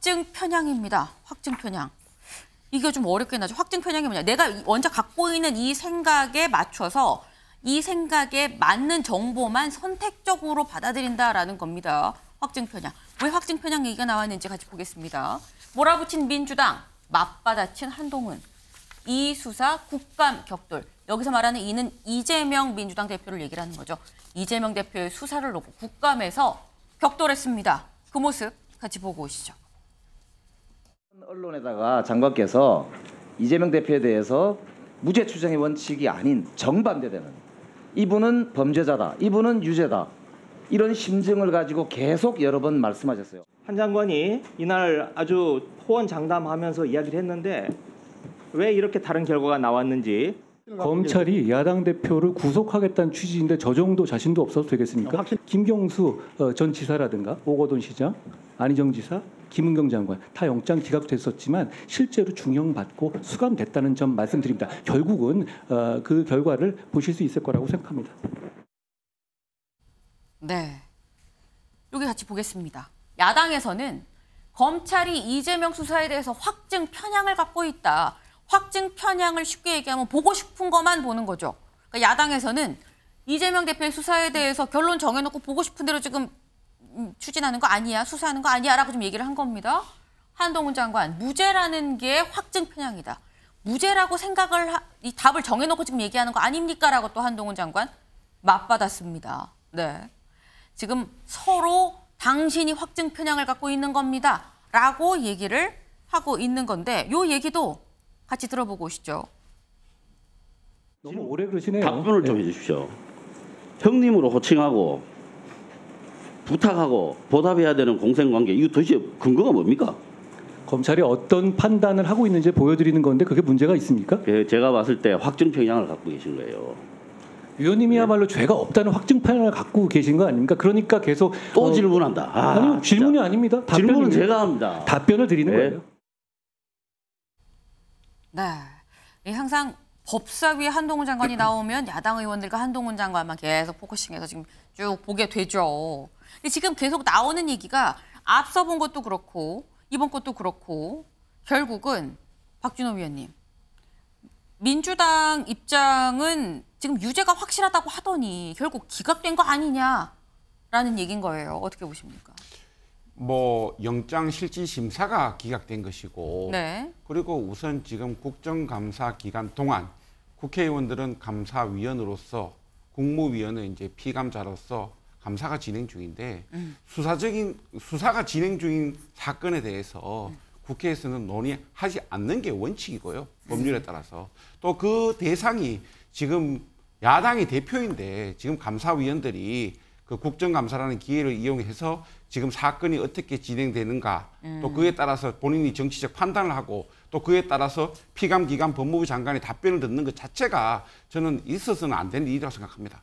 확증 편향입니다. 확증 편향. 이게 좀 어렵긴 하죠. 확증 편향이 뭐냐. 내가 원작 갖고 있는 이 생각에 맞춰서 이 생각에 맞는 정보만 선택적으로 받아들인다라는 겁니다. 확증 편향. 왜 확증 편향 얘기가 나왔는지 같이 보겠습니다. 몰아붙인 민주당, 맞받아친 한동훈. 이 수사 국감 격돌. 여기서 말하는 이는 이재명 민주당 대표를 얘기를 하는 거죠. 이재명 대표의 수사를 놓고 국감에서 격돌했습니다. 그 모습 같이 보고 오시죠. 언론에다가 장관께서 이재명 대표에 대해서 무죄 추정의 원칙이 아닌 정반대되는 이분은 범죄자다, 이분은 유죄다 이런 심증을 가지고 계속 여러 번 말씀하셨어요. 한 장관이 이날 아주 호언장담하면서 이야기를 했는데 왜 이렇게 다른 결과가 나왔는지. 검찰이 야당 대표를 구속하겠다는 취지인데 저 정도 자신도 없어도 되겠습니까? 김경수 전 지사라든가 오거돈 시장, 안희정 지사, 김은경 장관 다 영장 기각됐었지만 실제로 중형받고 수감됐다는 점 말씀드립니다. 결국은 그 결과를 보실 수 있을 거라고 생각합니다. 네, 여기 같이 보겠습니다. 야당에서는 검찰이 이재명 수사에 대해서 확증 편향을 갖고 있다. 확증 편향을 쉽게 얘기하면 보고 싶은 것만 보는 거죠. 그러니까 야당에서는 이재명 대표의 수사에 대해서 결론 정해놓고 보고 싶은 대로 지금 추진하는 거 아니야, 수사하는 거 아니야 라고 좀 얘기를 한 겁니다. 한동훈 장관, 무죄라는 게 확증 편향이다. 무죄라고 생각을, 이 답을 정해놓고 지금 얘기하는 거 아닙니까? 라고 또 한동훈 장관 맞받았습니다. 네, 지금 서로 당신이 확증 편향을 갖고 있는 겁니다. 라고 얘기를 하고 있는 건데 요 얘기도 같이 들어보고 오시죠. 너무 오래 그러시네요. 답변을 좀 해주십시오. 형님으로 호칭하고 부탁하고 보답해야 되는 공생관계, 이거 도대체 근거가 뭡니까? 검찰이 어떤 판단을 하고 있는지 보여드리는 건데 그게 문제가 있습니까? 예, 제가 봤을 때 확증 편향을 갖고 계신 거예요. 위원님이야말로 네. 죄가 없다는 확증 편향을 갖고 계신 거 아닙니까? 그러니까 계속 또 질문한다. 아, 아니요, 질문이 진짜. 아닙니다. 질문은 제가 합니다. 답변을 드리는 네. 거예요. 네, 항상 법사위에 한동훈 장관이 나오면 야당 의원들과 한동훈 장관만 계속 포커싱해서 지금 쭉 보게 되죠. 근데 지금 계속 나오는 얘기가 앞서 본 것도 그렇고 이번 것도 그렇고 결국은 박진호 위원님, 민주당 입장은 지금 유죄가 확실하다고 하더니 결국 기각된 거 아니냐라는 얘기인 거예요. 어떻게 보십니까? 뭐 영장 실질 심사가 기각된 것이고 네. 그리고 우선 지금 국정감사 기간 동안 국회의원들은 감사위원으로서 국무위원은 이제 피감자로서 감사가 진행 중인데 수사가 진행 중인 사건에 대해서 국회에서는 논의하지 않는 게 원칙이고요. 법률에 따라서 또 그 대상이 지금 야당의 대표인데 지금 감사위원들이 그 국정감사라는 기회를 이용해서 지금 사건이 어떻게 진행되는가 또 그에 따라서 본인이 정치적 판단을 하고 또 그에 따라서 피감기관 법무부 장관의 답변을 듣는 것 자체가 저는 있어서는 안 되는 일이라고 생각합니다.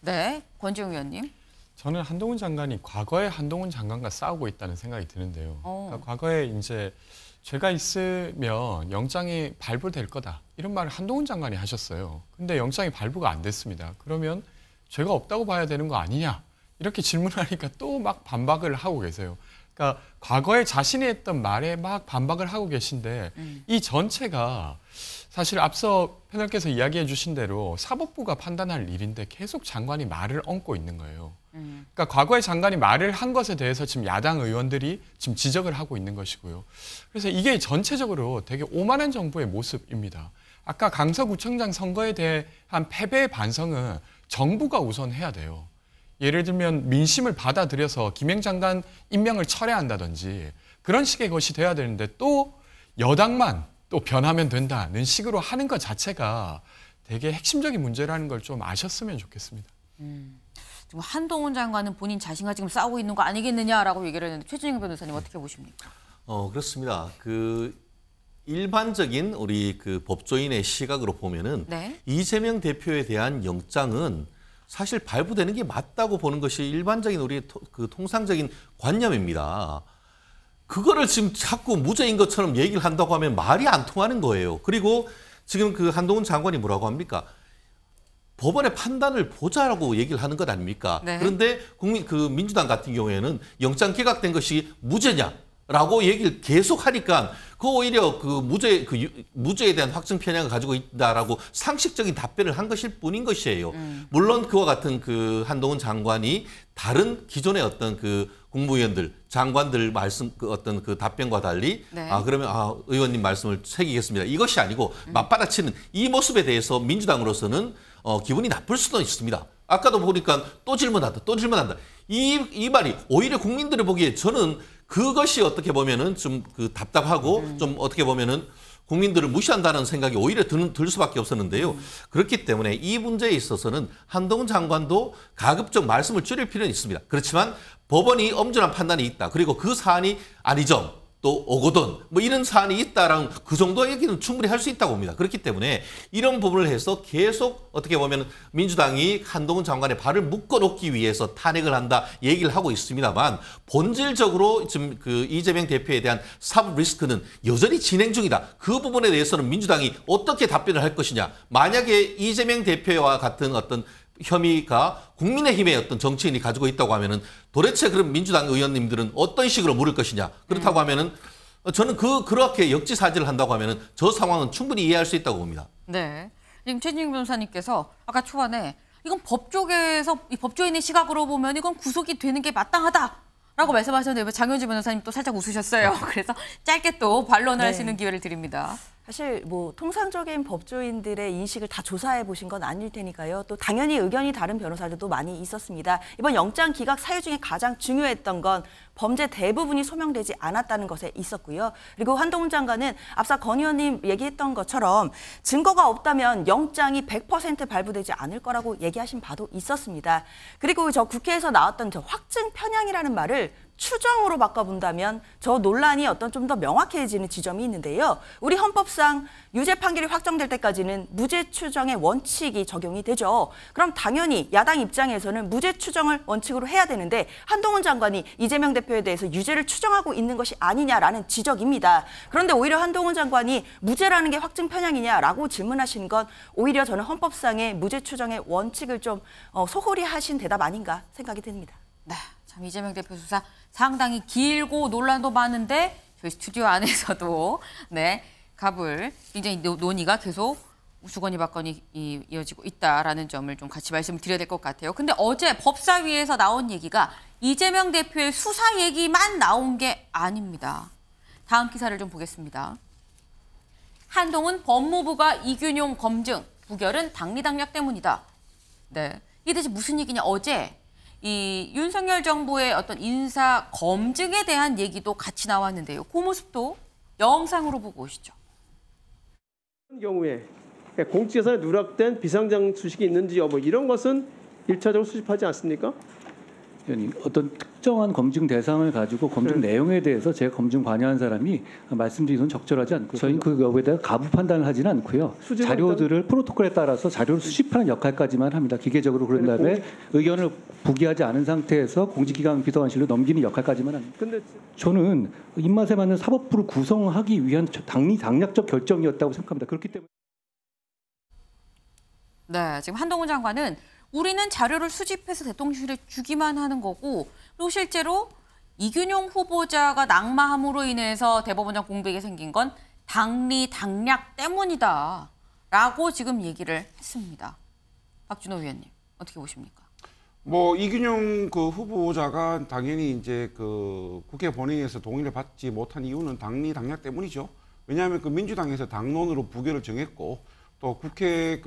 네, 권지웅 위원님. 저는 한동훈 장관이 과거에 한동훈 장관과 싸우고 있다는 생각이 드는데요. 그러니까 과거에 이제 죄가 있으면 영장이 발부될 거다 이런 말을 한동훈 장관이 하셨어요. 근데 영장이 발부가 안 됐습니다. 그러면 죄가 없다고 봐야 되는 거 아니냐 이렇게 질문하니까 또 막 반박을 하고 계세요. 그러니까 과거에 자신이 했던 말에 막 반박을 하고 계신데 이 전체가 사실 앞서 패널께서 이야기해 주신 대로 사법부가 판단할 일인데 계속 장관이 말을 얹고 있는 거예요. 그러니까 과거에 장관이 말을 한 것에 대해서 지금 야당 의원들이 지금 지적을 하고 있는 것이고요. 그래서 이게 전체적으로 되게 오만한 정부의 모습입니다. 아까 강서구청장 선거에 대한 패배의 반성은 정부가 우선 해야 돼요. 예를 들면 민심을 받아들여서 김행장관 임명을 철회한다든지 그런 식의 것이 돼야 되는데 또 여당만 또 변하면 된다는 식으로 하는 것 자체가 되게 핵심적인 문제라는 걸 좀 아셨으면 좋겠습니다. 지금 한동훈 장관은 본인 자신과 지금 싸우고 있는 거 아니겠느냐라고 얘기를 했는데 최진영 변호사님 어떻게 보십니까? 그렇습니다. 일반적인 우리 법조인의 시각으로 보면은 네. 이재명 대표에 대한 영장은 사실 발부되는 게 맞다고 보는 것이 일반적인 우리 통상적인 관념입니다. 그거를 지금 자꾸 무죄인 것처럼 얘기를 한다고 하면 말이 안 통하는 거예요. 그리고 지금 한동훈 장관이 뭐라고 합니까? 법원의 판단을 보자라고 얘기를 하는 것 아닙니까? 네. 그런데 민주당 같은 경우에는 영장 기각된 것이 무죄냐? 라고 얘기를 계속 하니까 그 오히려 그 무죄에 대한 확증 편향을 가지고 있다라고 상식적인 답변을 한 것일 뿐인 것이에요. 물론 그와 같은 그 한동훈 장관이 다른 기존의 어떤 그 국무위원들, 장관들 말씀 그 어떤 그 답변과 달리 네. 아 그러면 아 의원님 말씀을 새기겠습니다. 이것이 아니고 맞받아치는 이 모습에 대해서 민주당으로서는 기분이 나쁠 수도 있습니다. 아까도 보니까 또 질문한다, 또 질문한다. 이 말이 오히려 국민들을 보기에 저는 그것이 어떻게 보면은 좀 그 답답하고 좀 어떻게 보면은 국민들을 무시한다는 생각이 오히려 들 수밖에 없었는데요. 그렇기 때문에 이 문제에 있어서는 한동훈 장관도 가급적 말씀을 줄일 필요는 있습니다. 그렇지만 법원이 엄중한 판단이 있다. 그리고 그 사안이 안희정 또 오거돈 뭐 이런 사안이 있다라는 그 정도 얘기는 충분히 할 수 있다고 봅니다. 그렇기 때문에 이런 부분을 해서 계속 어떻게 보면 민주당이 한동훈 장관의 발을 묶어놓기 위해서 탄핵을 한다 얘기를 하고 있습니다만 본질적으로 지금 그 이재명 대표에 대한 사법 리스크는 여전히 진행 중이다. 그 부분에 대해서는 민주당이 어떻게 답변을 할 것이냐. 만약에 이재명 대표와 같은 어떤 혐의가 국민의힘의 어떤 정치인이 가지고 있다고 하면은 도대체 그럼 민주당 의원님들은 어떤 식으로 물을 것이냐. 그렇다고 하면은 저는 그렇게 역지사지를 한다고 하면은 저 상황은 충분히 이해할 수 있다고 봅니다. 네. 지금 최진영 변호사님께서 아까 초반에 이건 법 쪽에서 이 법조인의 시각으로 보면 이건 구속이 되는 게 마땅하다라고 말씀하셨는데 장현주 변호사님 또 살짝 웃으셨어요. 그래서 짧게 또 반론을 네. 하시는 기회를 드립니다. 사실 뭐 통상적인 법조인들의 인식을 다 조사해 보신 건 아닐 테니까요. 또 당연히 의견이 다른 변호사들도 많이 있었습니다. 이번 영장 기각 사유 중에 가장 중요했던 건 범죄 대부분이 소명되지 않았다는 것에 있었고요. 그리고 한동훈 장관은 앞서 권 의원님 얘기했던 것처럼 증거가 없다면 영장이 100% 발부되지 않을 거라고 얘기하신 바도 있었습니다. 그리고 저 국회에서 나왔던 저 확증 편향이라는 말을 추정으로 바꿔본다면 저 논란이 어떤 좀 더 명확해지는 지점이 있는데요. 우리 헌법상 유죄 판결이 확정될 때까지는 무죄 추정의 원칙이 적용이 되죠. 그럼 당연히 야당 입장에서는 무죄 추정을 원칙으로 해야 되는데 한동훈 장관이 이재명 대표에 대해서 유죄를 추정하고 있는 것이 아니냐라는 지적입니다. 그런데 오히려 한동훈 장관이 무죄라는 게 확증 편향이냐라고 질문하신 건 오히려 저는 헌법상의 무죄 추정의 원칙을 좀 소홀히 하신 대답 아닌가 생각이 듭니다. 네. 참 이재명 대표 수사 상당히 길고 논란도 많은데 저희 스튜디오 안에서도 네 갑을 굉장히 논의가 계속 우수건이 박건이 이어지고 있다라는 점을 좀 같이 말씀을 드려야 될 것 같아요. 근데 어제 법사위에서 나온 얘기가 이재명 대표의 수사 얘기만 나온 게 아닙니다. 다음 기사를 좀 보겠습니다. 한동훈 법무부가 이균용 검증 부결은 당리당략 때문이다. 네, 이게 대체 무슨 얘기냐 어제. 이 윤석열 정부의 어떤 인사 검증에 대한 얘기도 같이 나왔는데요. 그 모습도 영상으로 보고 오시죠. 이런 경우에 공직에서 누락된 비상장 수식이 있는지 여부 이런 것은 1차적으로 수집하지 않습니까? 어떤 특정한 검증 대상을 가지고 검증 내용에 대해서 제가 검증 관여한 사람이 말씀드리는 건 적절하지 않고 저희는 그 여부에 대해 가부 판단을 하지는 않고요. 자료들을 프로토콜에 따라서 자료를 수집하는 역할까지만 합니다. 기계적으로 그런 다음에 의견을 부기하지 않은 상태에서 공직기강 비서관실로 넘기는 역할까지만 합니다. 근데 저는 입맛에 맞는 사법부를 구성하기 위한 당리당략적 결정이었다고 생각합니다. 그렇기 때문에 네, 지금 한동훈 장관은 우리는 자료를 수집해서 대통령실에 주기만 하는 거고 그리고 실제로 이균용 후보자가 낙마함으로 인해서 대법원장 공백이 생긴 건 당리당략 때문이다 라고 지금 얘기를 했습니다. 박진호 위원님 어떻게 보십니까? 뭐 이균용 그 후보자가 당연히 이제 그 국회 본회의에서 동의를 받지 못한 이유는 당리당략 때문이죠. 왜냐하면 그 민주당에서 당론으로 부결을 정했고 또 국회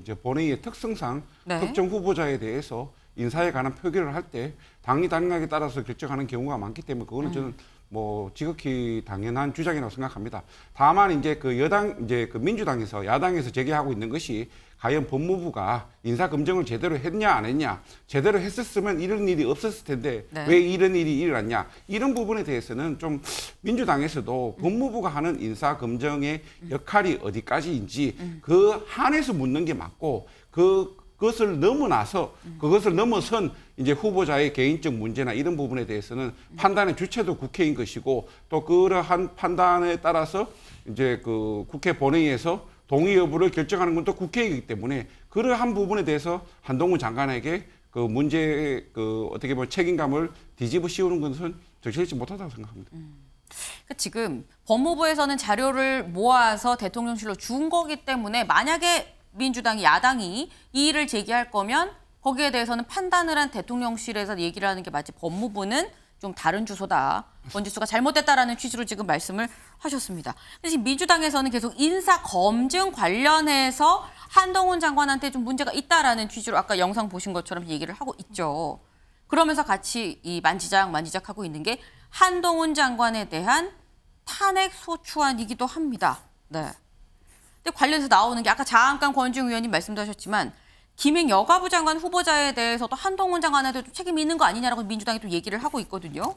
이제 본회의의 특성상 네. 특정 후보자에 대해서 인사에 관한 표결을 할 때 당리당략에 따라서 결정하는 경우가 많기 때문에 그거는 저는 뭐 지극히 당연한 주장이라고 생각합니다. 다만 이제 그 여당 이제 그 민주당에서 야당에서 제기하고 있는 것이 과연 법무부가 인사 검증을 제대로 했냐 안 했냐 제대로 했었으면 이런 일이 없었을 텐데 네. 왜 이런 일이 일어났냐 이런 부분에 대해서는 좀 민주당에서도 법무부가 하는 인사 검증의 역할이 어디까지인지 그 한에서 묻는 게 맞고 그것을 넘어나서 그것을 넘어선 이제 후보자의 개인적 문제나 이런 부분에 대해서는 판단의 주체도 국회인 것이고 또 그러한 판단에 따라서 이제 그 국회 본회의에서 동의 여부를 결정하는 건 또 국회이기 때문에 그러한 부분에 대해서 한동훈 장관에게 그 문제의 그 어떻게 보면 책임감을 뒤집어 씌우는 것은 적절치 못하다고 생각합니다. 지금 법무부에서는 자료를 모아서 대통령실로 준 거기 때문에 만약에 민주당이 야당이 이의를 제기할 거면 거기에 대해서는 판단을 한 대통령실에서 얘기를 하는 게 맞지 법무부는 좀 다른 주소다. 권지수가 잘못됐다라는 취지로 지금 말씀을 하셨습니다. 근데 지금 민주당에서는 계속 인사 검증 관련해서 한동훈 장관한테 좀 문제가 있다라는 취지로 아까 영상 보신 것처럼 얘기를 하고 있죠. 그러면서 같이 이 만지작 하고 있는 게 한동훈 장관에 대한 탄핵 소추안이기도 합니다. 네. 근데 관련해서 나오는 게 아까 잠깐 권지웅 의원님 말씀도 하셨지만 김행 여가부 장관 후보자에 대해서도 한동훈 장관한테 좀 책임이 있는 거 아니냐라고 민주당이 또 얘기를 하고 있거든요.